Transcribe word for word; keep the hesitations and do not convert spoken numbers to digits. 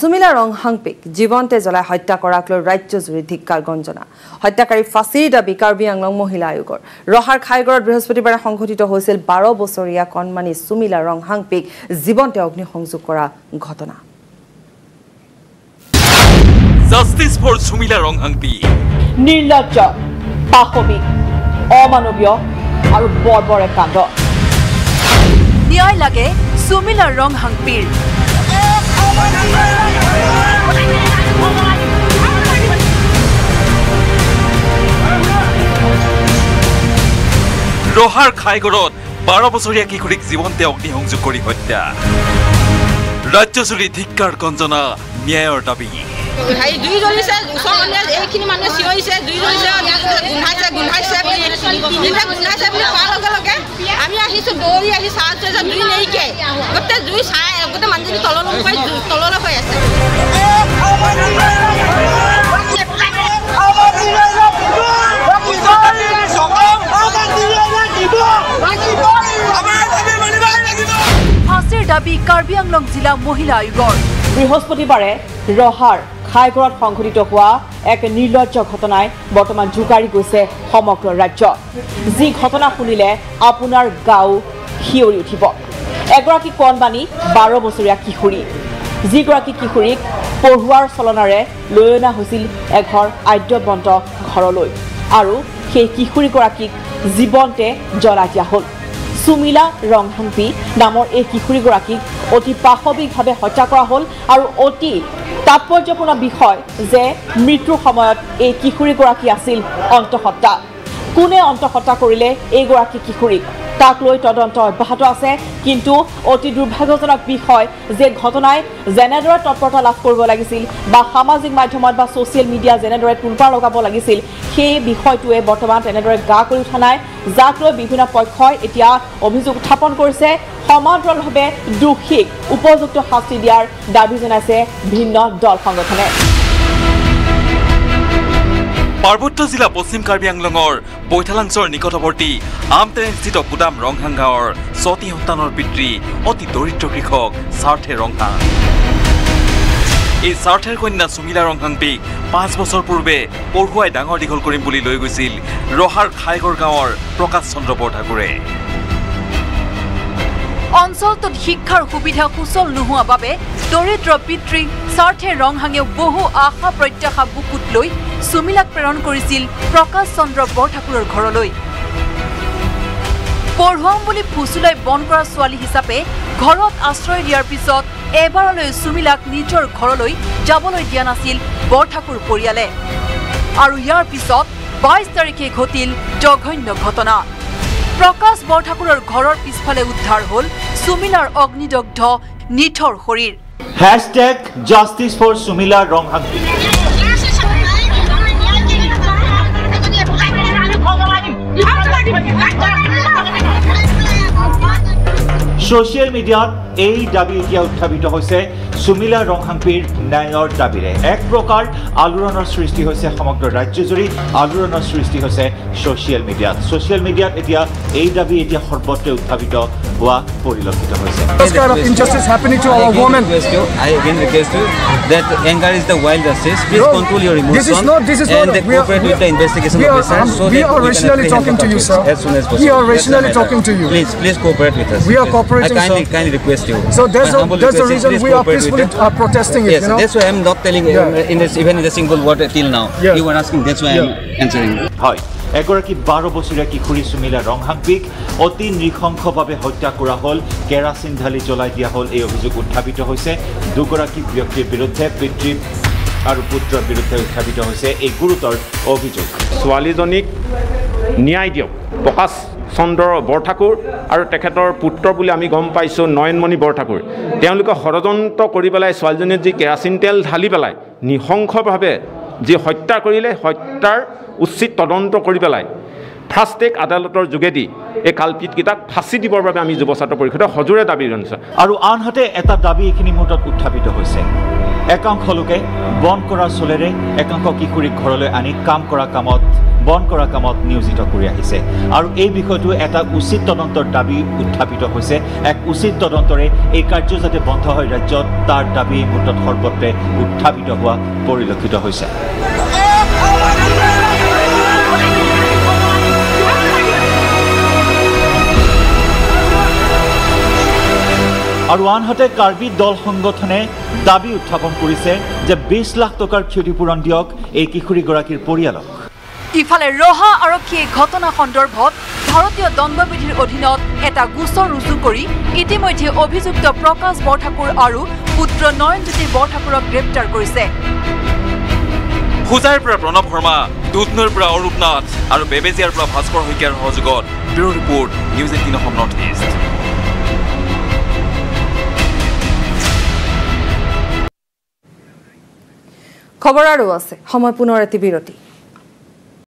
सुमिला रंगहांगपेक जीवन्ते जलाय हत्या कराक ल राज्यजुरी धिक्कार गंजना हत्याकारी फाँसीर दाबी कार्बि आंगलং महिला आयोगर रहार खाइगड़त बृहस्पतिबारे संघटित होइसिल बारह बछरीया कणमानी सुमिला रंगहांगपेक जीवन्ते अग्निसंयोग কৰা घटना। জাস্টিস ফৰ সুমিলা ৰংহাংপেক নিৰ্লজ্জ পাশবিক অমানৱীয় আৰু বৰ্বৰ এক কাণ্ড ন্যায় লাগে সুমিলা ৰংহাংপেক। ৰহাৰ খাইগড়ত বাৰো বছৰীয়া কিশোৰীক জীবন্তে অগ্নিসংযোগ কৰি হত্যা ৰাজ্যজুৰি ধিক্কাৰ গঞ্জনা ন্যায়ৰ দাবী। फाঁচিৰ দাবী কাৰ্বি আংলং জিলা মহিলা আয়োগৰ বৃহস্পতিবাৰে ৰহাৰ खाइगड़त संघटित हुआ एक निर्लज्ज घटनाय बर्तमान जुकारी गई समग्र राज्य जी घटना शुनिले आपुनार गाँव हियरि उठिब। एगराकी कणमानी बारह बछरीया किशोरी जिगराकी किशोरीक पढ़ुआर चलनारे लय अना होइसिल एघर आद्यवंत घरलै आरु सेइ किशोरीगराकीक जीवन्ते जला दिया हल। सुमिला रंगहांगपेक नामर एइ किशोरीगराकीक अति पाशविकभावे हत्या करा हल आरु अति तात्पर्यपूर्ण विषय जे मृत्यु समय एक किशोरीगराकी आसिल अंतहत्या कोने अंतहत्या करिले एगराकी किशोरीक ताक लई तदंत अब्याहत आछे किन्तु अति दुर्भाग्यजनक विषय जे घटनाय जेनेदरे तत्परता लाभ करिब लागिसिल बा सामाजिक माध्यमत बा सोशियल मिडिया जेनेदरे तुलपार लगाब लागिसिल सेइ विषयटुए बर्तमान तेनेदरे गा करि उठा नाय जाक लई विभिन्न पक्षय एतिया अभियोग उत्थापन करिछे समान्तरालभाৱে दोषीक उपयुक्त শাস্তি দিয়াৰ দাবী জনাইছে ভিন্ন দল সংগঠনে। পাৰ্বত্য জিলা পশ্চিম কাৰ্বি আংলঙৰ বৈঠালাংচৰ নিকটৱৰ্তী আমতেনস্থিত গুদাম ৰংহাং গাঁৱৰ ছটি সন্তানৰ পিতৃ অতি দৰিদ্ৰ কৃষক স্বাৰ্থে ৰংহাং। এই স্বাৰ্থেৰ কন্যা সুমিলা ৰংহাংপেক পাঁচ বছৰ পূৰ্বে পঢ়ুৱাই ডাঙৰ দীঘল কৰিম বুলি লৈ গৈছিল ৰহাৰ খাইগড় গাঁৱৰ প্ৰকাশ চন্দ্ৰ বৰঠাকুৰে। अंचलत शिक्षार सुविधा सूचल नोहर बारे दरिद्र पितृ স্বাৰ্থে ৰংহাঙেও बहु आशा प्रत्याशा बुकुत लै सुमिलाक प्रेरण करिছিল प्रकाश चंद्र बरठाकुৰৰ ঘৰলৈ। पढ़ुआम বুলি फुसुलाई बन কৰা ছোৱালী হিচাপে ঘৰত আশ্ৰয় দিয়াৰ পিছত এবাৰলৈ সুমিলাক নিজৰ ঘৰলৈ যাবলৈ দিয়া নাছিল বৰঠাকুৰ পৰিয়ালে আৰু ইয়াৰ পিছত বাইশ তাৰিখে ঘটিল জঘন্য ঘটনা। प्रकाश बरठाकुৰৰ ঘৰৰ পিছফালে উদ্ধাৰ হল সুমিলাৰ অগ্নিদগ্ধ নিথৰ শৰীৰ। Justice for Sumila Ronghangpek. Social মিডিয়াত এই দাবী এতিয়া উত্থাপিত হৈছে সুমিলা ৰংহাংপেকৰ ন্যায়ৰ দাবীৰে। এক প্ৰকাৰ আলোড়নৰ সৃষ্টি হৈছে সমগ্ৰ ৰাজ্যজুৰি, আলোড়নৰ সৃষ্টি হৈছে সোশ্যাল মিডিয়াত। সোশ্যাল মিডিয়াত এতিয়া এই দাবী এতিয়া সৰ্বত্ৰে উত্থাপিত হোৱা পৰিলক্ষিত হৈছে। Injustice happening to our women. I again request you that anger is the wild justice. Please control your emotions. This is not this is not and cooperate with the investigation officer so that we are rationally talking to you sir. We are rationally talking to you. Please please cooperate with us. We are cooperating sir. I kindly kindly request you. So there's there's a reason we are are protesting it, yes, you know. That's why I'm not telling yeah. um, in this, even in the single word till now. Yeah. You were asking, that's why yeah. I'm answering. Hi. এগৰাকী বাৰো বছৰীয়া কিশোৰী সুমিলা ৰংহাংপেক অতি নৃশংসভাৱে হত্যা কৰা হল, কেৰাচিন ঢালি জ্বলাই দিয়া হল। এই অভিযোগ উত্থাপিত হৈছে দুগৰাকী ব্যক্তিৰ বিৰুদ্ধে, পিতৃ আৰু পুত্ৰৰ বিৰুদ্ধে উত্থাপিত হৈছে এই গুৰুতৰ অভিযোগ। ছোৱালীজনীক ন্যায় দিয়ক। প্ৰকাশ চন্দ্ৰ বৰঠাকুৰ আৰু তেখেতৰ পুত্ৰ বুলি আমি গম পাইছোঁ নয়ন মণি বৰঠাকুৰ, তেওঁলোকে ষড়যন্ত্ৰ কৰি পেলাই ছোৱালীজনীৰ যি কেৰাচিন তেল ঢালি পেলাই নিঃশংসভাৱে যি হত্যা কৰিলে, হত্যাৰ উচিত তদন্ত কৰি পেলাই ফাষ্ট ট্ৰেক আদালতৰ যোগেদি এই কালপিতকেইটাক ফাঁচি দিবৰ বাবে আমি যুৱ ছাত্ৰ পৰিষদৰ সজোৰে দাবী জনাইছোঁ। আৰু আনহাতে এটা দাবী এইখিনি মুহূৰ্তত উত্থাপিত হৈছে, একাংশ লোকে বন কৰাৰ চলেৰে একাংশ কিশোৰীক ঘৰলৈ আনি কাম কৰা কামত बंद कर कम नियोजित कर एट उचित तदंतर दाबी उत्थापित एक उचित तदंतरे यह कार्य जाते बंध है राज्य तार दाबी यह मुहूर्त सर्वत्र उत्थापित हुआ परिलक्षित है। और आनहते कार्बी दल संगठने दाबी उत्थापन कर बीस लाख टकार क्षतिपूरण दियक यह किशोरीगराकीर परियालक। इफाले रोहा आरक्षीय घटना सन्दर्भत भारतीय दंडविधिर अधीनत एटा गोचर रुजू करी इतिमध्ये अभियुक्त प्रकाश बरठाकुर और पुत्र नयनज्योति बरठाकुरक ग्रेप्तार करिसे। खुजार पर प्रणव शर्मा, दूधनर पर अरूप नाथ और बेबेजियार पर भास्कर हईकियार सहयोगत bureau report news eighteen Assam north east. खबर आरो आसे समय पुनर एति बिरति।